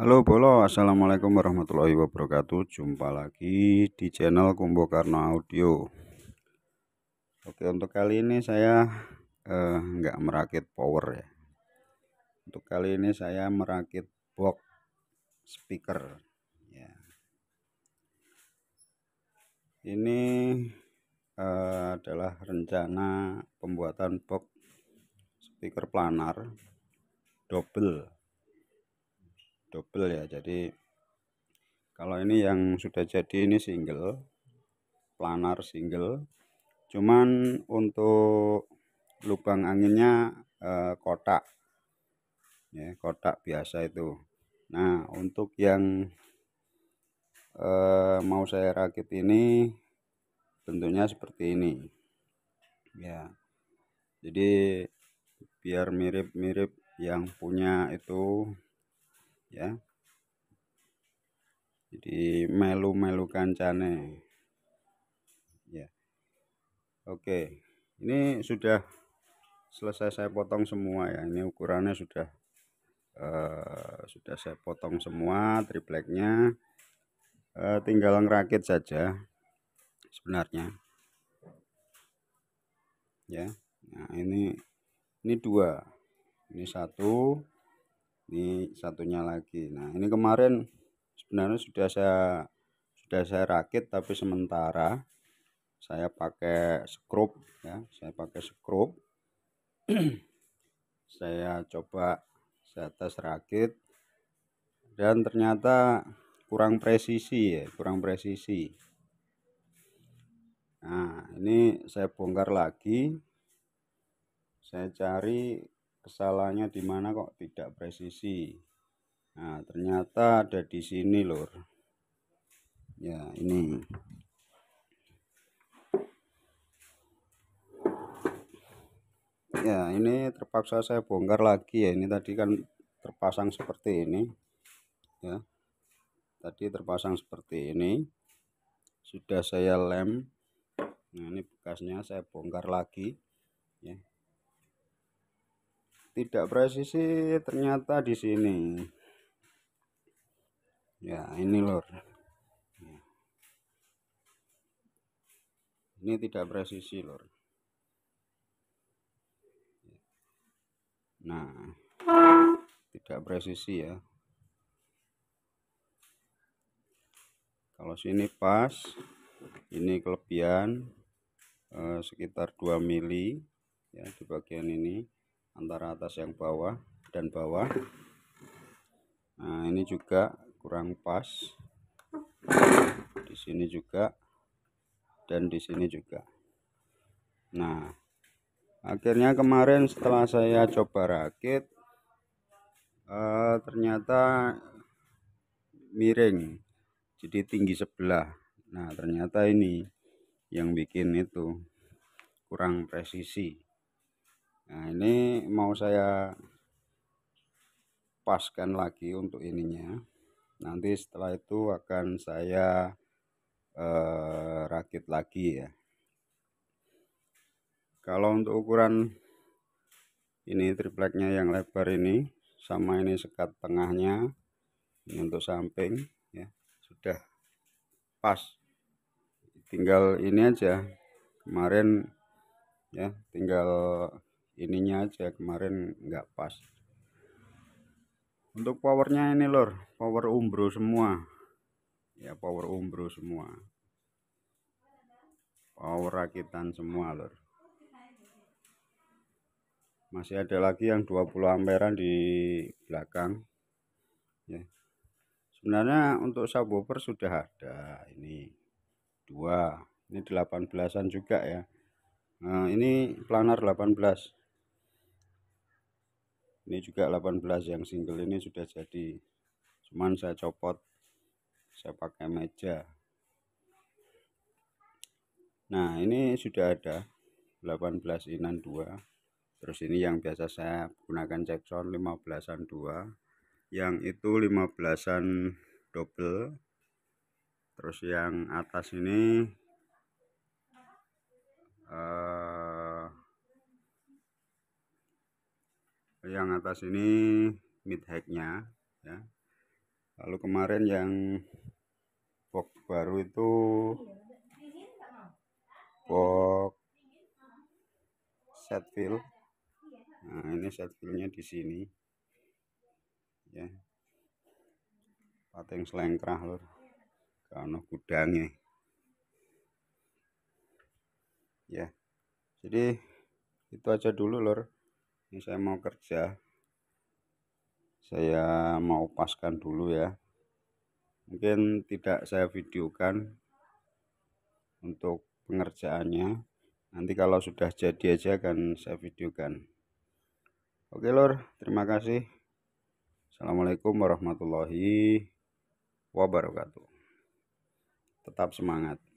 Halo Bolo, assalamualaikum warahmatullahi wabarakatuh. Jumpa lagi di channel kumbokarnoaudio. Oke, untuk kali ini saya nggak merakit power ya. Untuk kali ini saya merakit box speaker ya. Ini adalah rencana pembuatan box speaker planar double ya. Jadi kalau ini yang sudah jadi, ini single, planar single, cuman untuk lubang anginnya kotak ya, kotak biasa itu. Nah, untuk yang mau saya rakit ini bentuknya seperti ini ya, jadi biar mirip-mirip yang punya itu ya, jadi melu-melu kancane ya. Oke, ini sudah selesai saya potong semua ya. Ini ukurannya sudah saya potong semua tripleknya, tinggal ngerakit saja sebenarnya ya. Nah, ini dua, ini satu, ini satunya lagi. Nah, ini kemarin sebenarnya sudah saya rakit, tapi sementara saya pakai skrup ya, saya coba, saya tes rakit, dan ternyata kurang presisi ya, Nah, ini saya bongkar lagi, saya cari kesalahannya di mana kok tidak presisi. Nah, ternyata ada di sini lur ya. Ini ya, ini terpaksa saya bongkar lagi ya. Ini tadi kan terpasang seperti ini ya, sudah saya lem. Nah, ini bekasnya saya bongkar lagi ya. Tidak presisi ternyata di sini ya. Ini lor, ini tidak presisi lor. Nah, tidak presisi ya. Kalau sini pas, ini kelebihan sekitar 2 mili ya, di bagian ini antara atas yang bawah dan bawah. Nah, ini juga kurang pas, di sini juga dan di sini juga. Nah, akhirnya kemarin setelah saya coba rakit, ternyata miring, jadi tinggi sebelah. Nah, ternyata ini yang bikin itu kurang presisi. Nah, ini mau saya paskan lagi untuk ininya. Nanti setelah itu akan saya rakit lagi ya. Kalau untuk ukuran ini tripleknya yang lebar ini, sama ini sekat tengahnya, ini untuk samping ya, sudah pas. Tinggal ini aja kemarin ya, tinggal ininya aja kemarin nggak pas. Untuk powernya ini lor, power umbro semua ya, power rakitan semua lor. Masih ada lagi yang 20 amperan di belakang ya. Sebenarnya untuk subwoofer sudah ada, ini dua, ini 18an juga ya. Nah, ini planar 18, ini juga 18. Yang single ini sudah jadi, cuman saya copot, saya pakai meja. Nah, ini sudah ada 18 inan 2, terus ini yang biasa saya gunakan Jackson 15an 2, yang itu 15an double, terus yang atas ini Lalu kemarin yang box baru itu box set fill. Nah, ini set fillnya di sini ya, pating selengkrah lur, karena gudangnya ya. Jadi itu aja dulu lur, ini saya mau kerja, saya mau paskan dulu ya, mungkin tidak saya videokan untuk pengerjaannya, nanti kalau sudah jadi aja akan saya videokan. Oke lor, terima kasih. Assalamualaikum warahmatullahi wabarakatuh. Tetap semangat.